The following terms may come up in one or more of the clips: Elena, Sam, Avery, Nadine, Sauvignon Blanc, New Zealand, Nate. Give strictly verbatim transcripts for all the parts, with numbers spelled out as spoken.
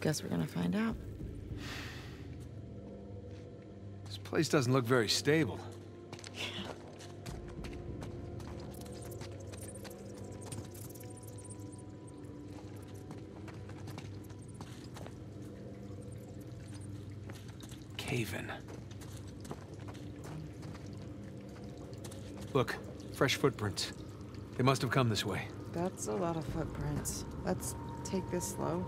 Guess we're gonna find out. This place doesn't look very stable. Yeah. Cave-in. Look, fresh footprints. They must have come this way. That's a lot of footprints. Let's take this slow.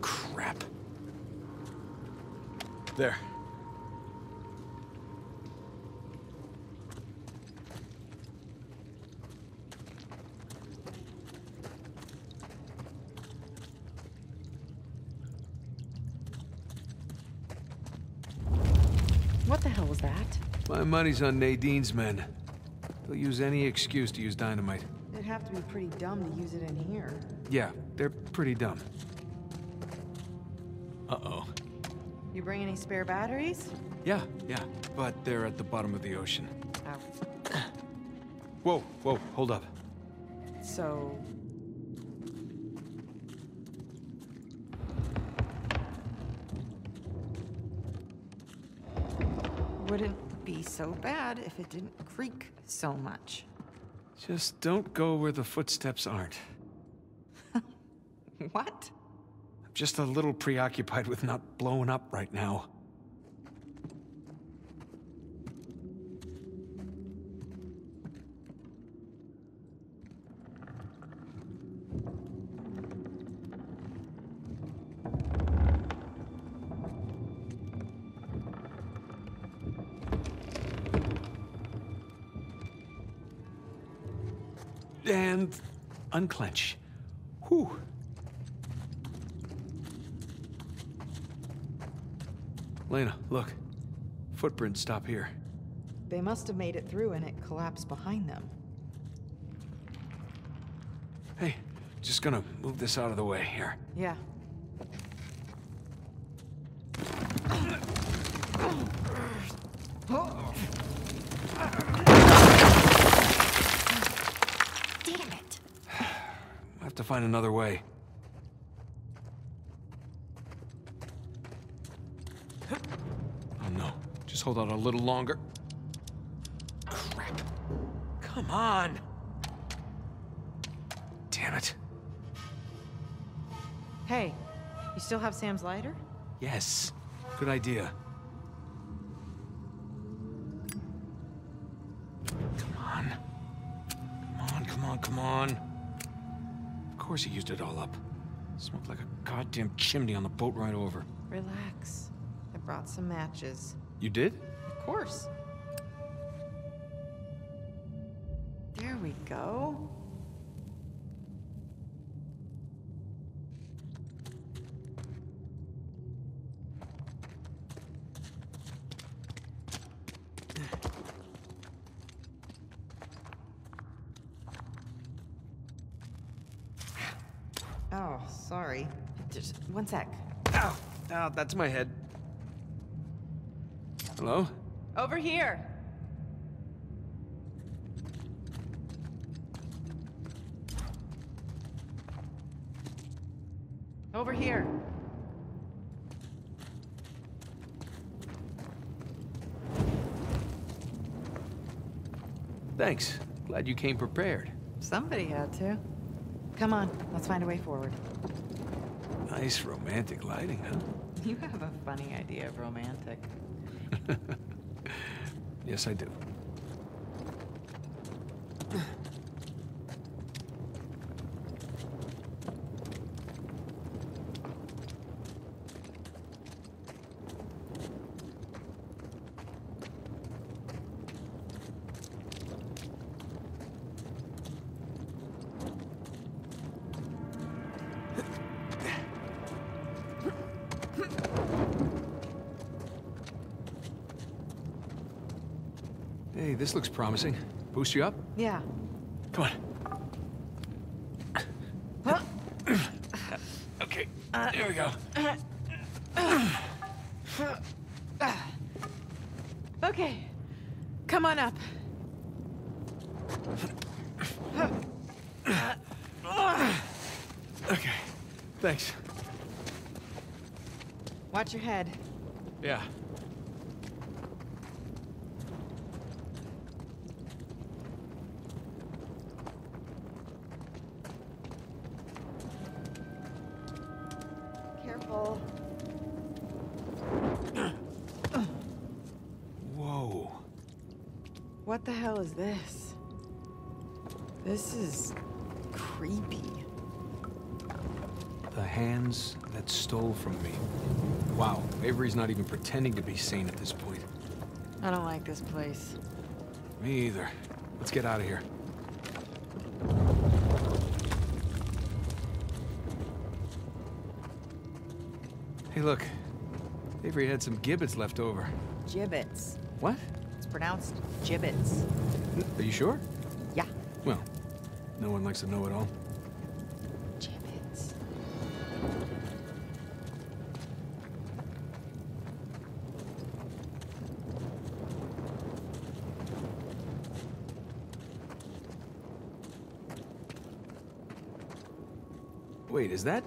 Crap. There. My money's on Nadine's men. They'll use any excuse to use dynamite. They'd have to be pretty dumb to use it in here. Yeah, they're pretty dumb. Uh-oh. You bring any spare batteries? Yeah, yeah, but they're at the bottom of the ocean. Ow. Whoa, whoa, hold up. So... wouldn't be so bad if it didn't creak so much. Just don't go where the footsteps aren't. What? I'm just a little preoccupied with not blowing up right now. And unclench. Whew. Elena, look. Footprints stop here. They must have made it through and it collapsed behind them. Hey, just gonna move this out of the way here. Yeah. To find another way. Oh no, just hold out a little longer. Crap. Come on. Damn it. Hey, you still have Sam's lighter? Yes, good idea. Come on. Come on, come on, come on. Of course he used it all up. Smoked like a goddamn chimney on the boat right over. Relax. I brought some matches. You did? Of course. There we go. Sorry. Just one sec. Ow! Ow, that's my head. Hello? Over here! Over here. Thanks. Glad you came prepared. Somebody had to. Come on, let's find a way forward. Nice romantic lighting, huh? You have a funny idea of romantic. Yes, I do. Hey, this looks promising. Boost you up? Yeah. Come on. Huh? Okay, uh, here we go. Uh, uh, uh, okay, come on up. Okay, thanks. Watch your head. Yeah. Careful. Whoa. What the hell is this? This is creepy. The hands that stole from me. Wow, Avery's not even pretending to be sane at this point. I don't like this place. Me either. Let's get out of here. Hey, look. Avery had some gibbets left over. Gibbets? What? It's pronounced gibbets. N- are you sure? Yeah. Well, no one likes to know it all. Wait, is that?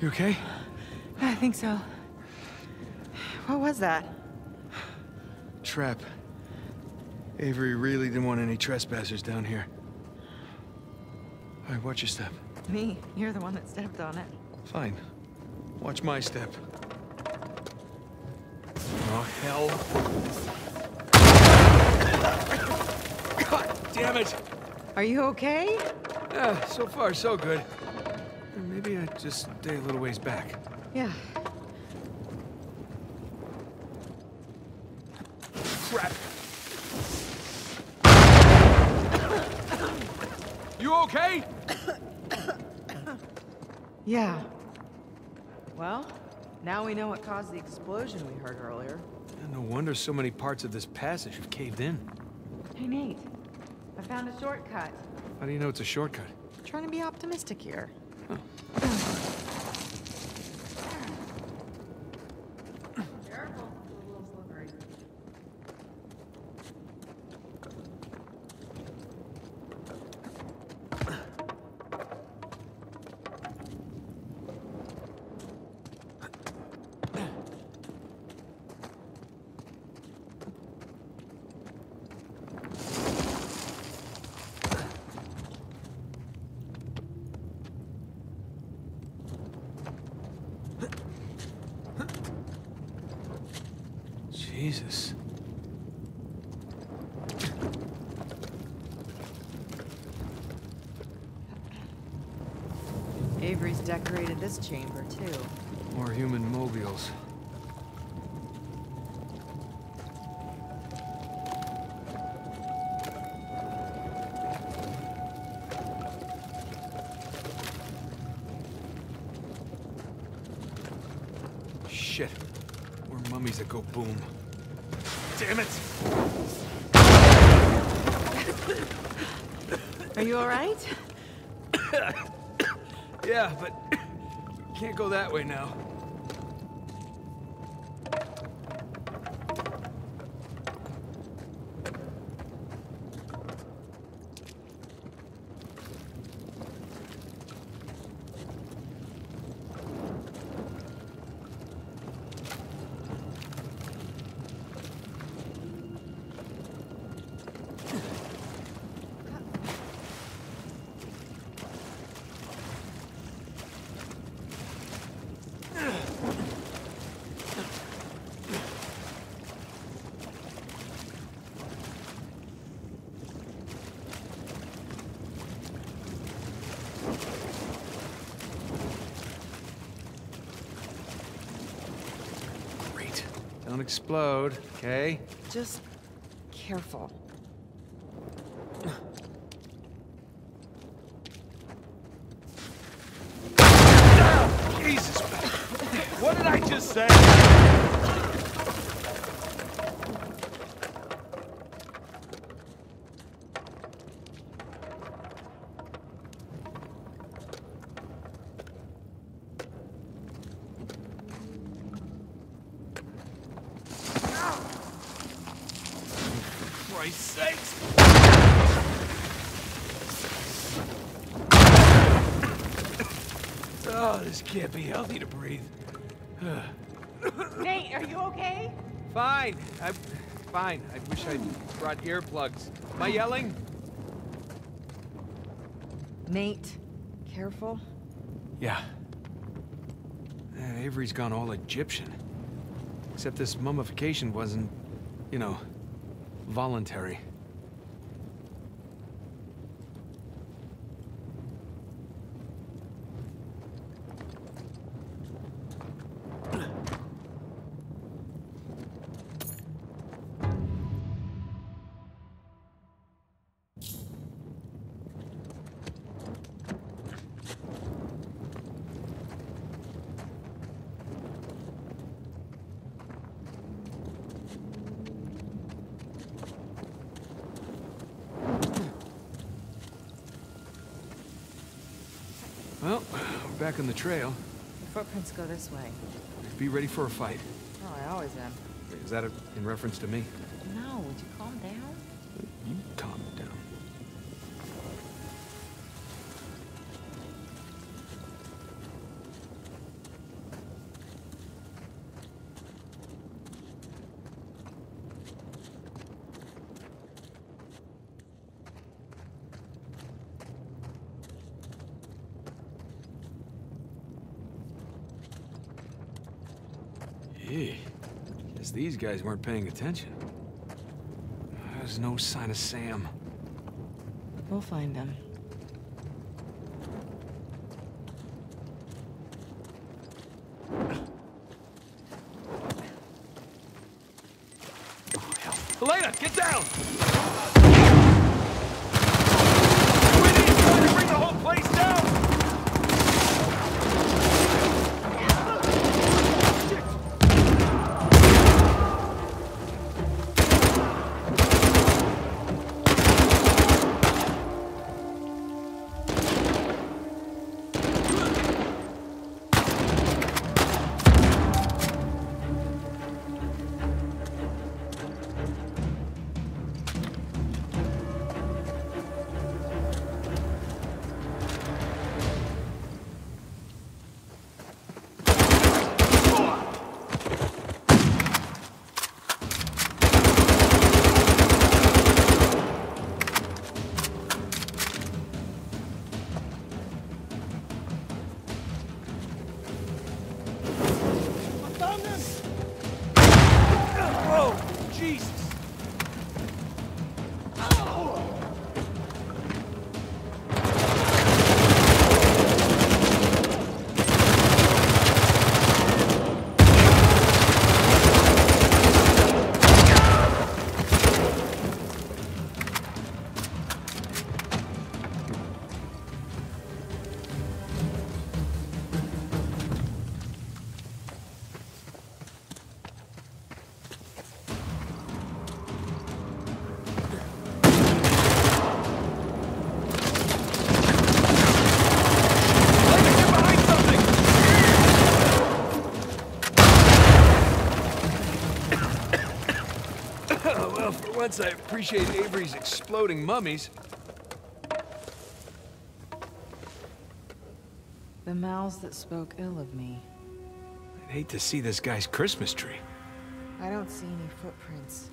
You okay? I think so. What was that? Trap. Avery really didn't want any trespassers down here. All right, watch your step. Me? You're the one that stepped on it. Fine. Watch my step. Oh, hell. God damn it! Are you okay? Yeah, so far so good. Maybe I just stay a little ways back. Yeah. Crap! You okay? Yeah. Well, now we know what caused the explosion we heard earlier. Yeah, no wonder so many parts of this passage have caved in. Hey, Nate. I found a shortcut. How do you know it's a shortcut? I'm trying to be optimistic here. Huh. Careful. It's a little slippery. Jesus. Avery's decorated this chamber, too. More human mobiles. Shit. More mummies that go boom. Damn it! Are you all right? Yeah, but we can't go that way now. Don't explode, okay? Just careful. Jesus! What did I just say? Christ's sakes! Oh, this can't be healthy to breathe. Nate, are you okay? Fine. I'm fine. I wish I brought earplugs. Am I yelling? Nate, careful. Yeah. Uh, Avery's gone all Egyptian. Except this mummification wasn't, you know, voluntary. Well, we're back on the trail. The footprints go this way. Be ready for a fight. Oh, I always am. Is that a, in reference to me? No, would you calm down? You calm down. Gee, guess these guys weren't paying attention. There's no sign of Sam. We'll find them. Oh, hell. Elena, get down! We need to bring the whole place down! Once I appreciate Avery's exploding mummies. The mouths that spoke ill of me. I'd hate to see this guy's Christmas tree. I don't see any footprints.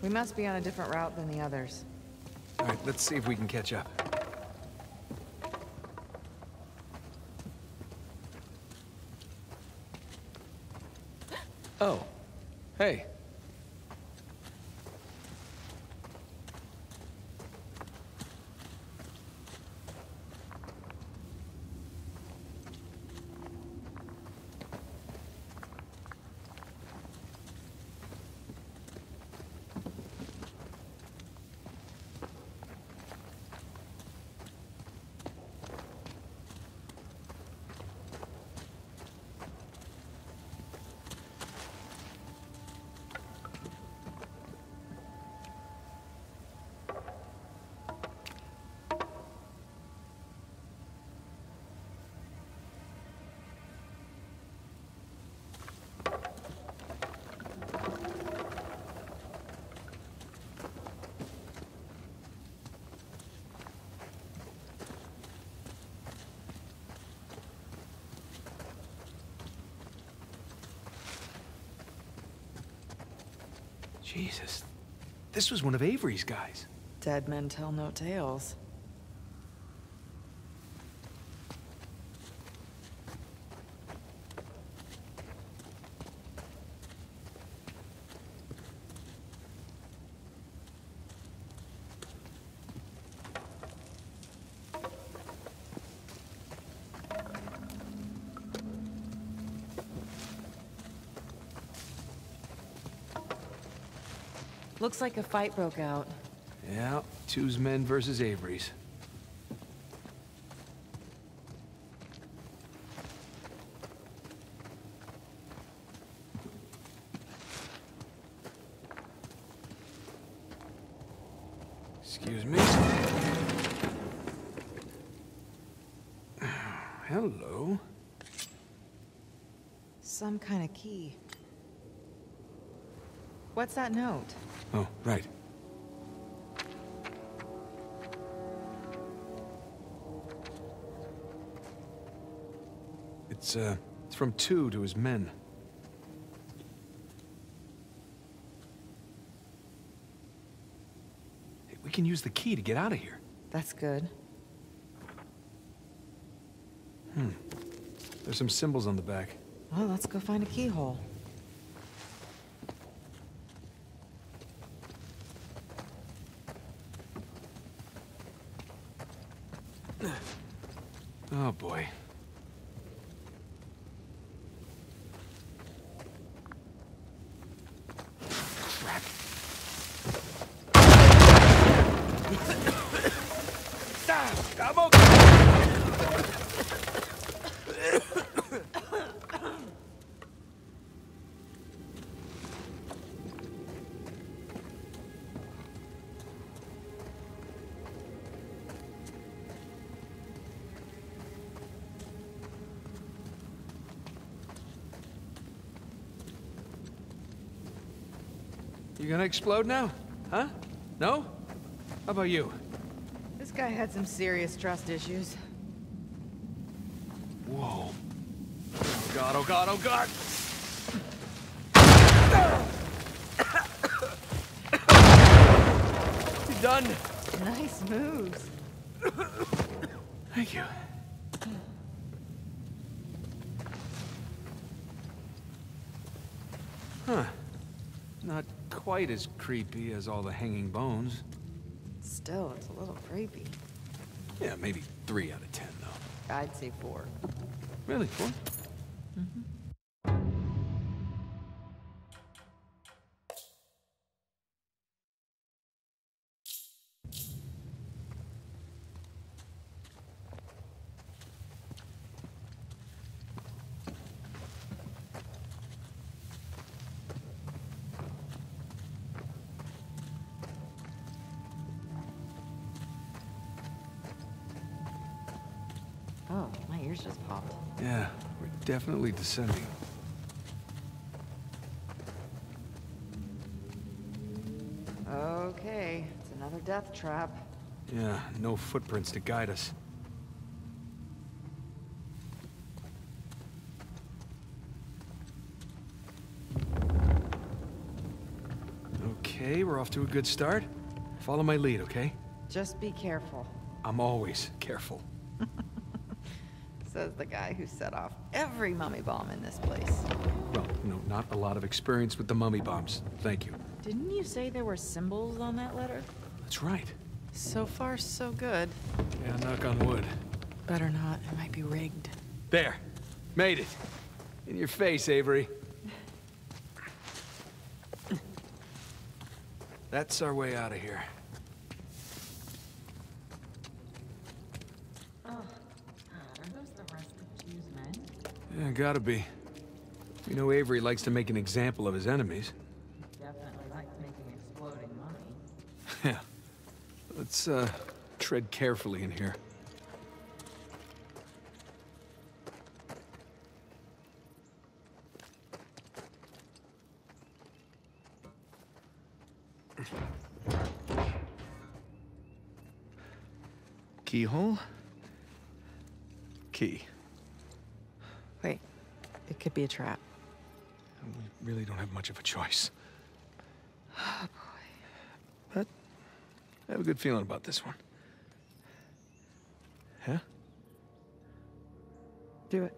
We must be on a different route than the others. All right, let's see if we can catch up. Oh, hey. Jesus. This was one of Avery's guys. Dead men tell no tales. Looks like a fight broke out. Yeah, two's men versus Avery's. Excuse me. Hello. Some kind of key. What's that note? Oh, right. It's, uh, it's from two to his men. Hey, we can use the key to get out of here. That's good. Hmm. There's some symbols on the back. Well, let's go find a keyhole. Oh, boy. Crap. I'm okay. You gonna explode now? Huh? No? How about you? This guy had some serious trust issues. Whoa. Oh god, oh god, oh god! You're done. Nice moves. Thank you. Huh. Not quite as creepy as all the hanging bones. Still, it's a little creepy. Yeah, maybe three out of ten, though. I'd say four. Really, four? Mm-hmm. Oh, my ears just popped. Yeah, we're definitely descending. Okay, it's another death trap. Yeah, no footprints to guide us. Okay, we're off to a good start. Follow my lead, okay? Just be careful. I'm always careful. Says the guy who set off every mummy bomb in this place. Well, no, not a lot of experience with the mummy bombs. Thank you. Didn't you say there were symbols on that letter? That's right. So far, so good. Yeah, knock on wood. Better not. It might be rigged. There. Made it. In your face, Avery. That's our way out of here. Yeah, gotta be. We know Avery likes to make an example of his enemies. He definitely likes making exploding money. Yeah. Let's, uh, tread carefully in here. Keyhole? Key. Wait, it could be a trap. We really don't have much of a choice. Oh, boy. But I have a good feeling about this one. Huh? Do it.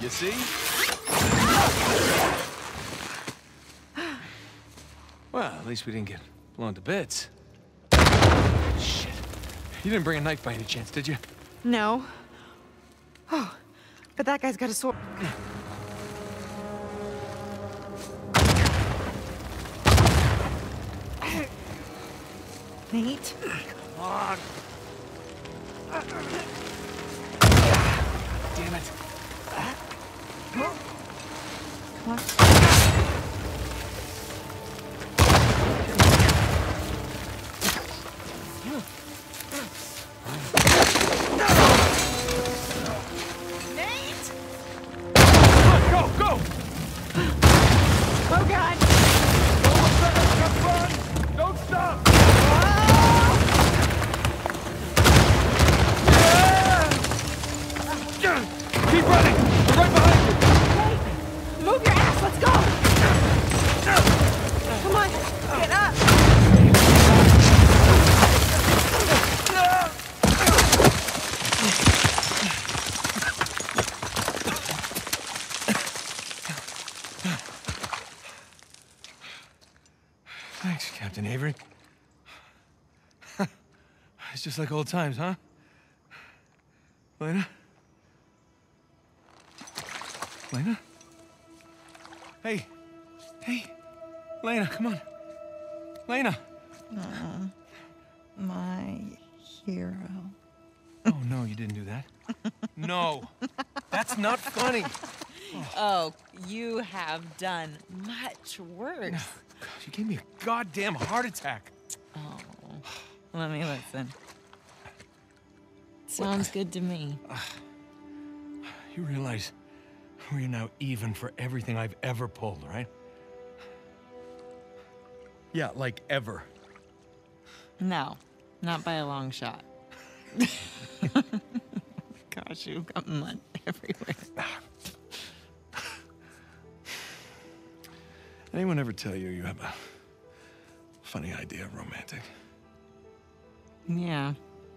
You see? Well, at least we didn't get blown to bits. Shit. You didn't bring a knife by any chance, did you? No. Oh, but that guy's got a sword. Nate? Come on. Damn it. Come on. Nate! Go, go! Oh, God! Don't let that come on! Don't stop! Keep running! We're right behind you! Hey! Move your ass! Let's go! Come on! Get up! Thanks, Captain Avery. It's just like old times, huh? Elena? Elena? Hey. Hey. Elena, come on. Elena. Uh, my hero. Oh, no, you didn't do that. No. That's not funny. Oh. Oh, you have done much worse. No. God, you gave me a goddamn heart attack. Oh. Let me listen. Sounds good to me. You realize... we're now even for everything I've ever pulled, right? Yeah, like ever. No, not by a long shot. Gosh, you've got mud everywhere. Anyone ever tell you you have a funny idea of romantic? Yeah,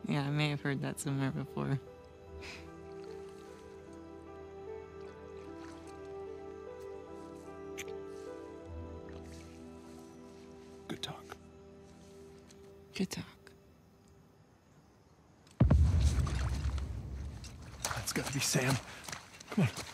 yeah, I may have heard that somewhere before. Good talk. That's gotta be Sam. Come on.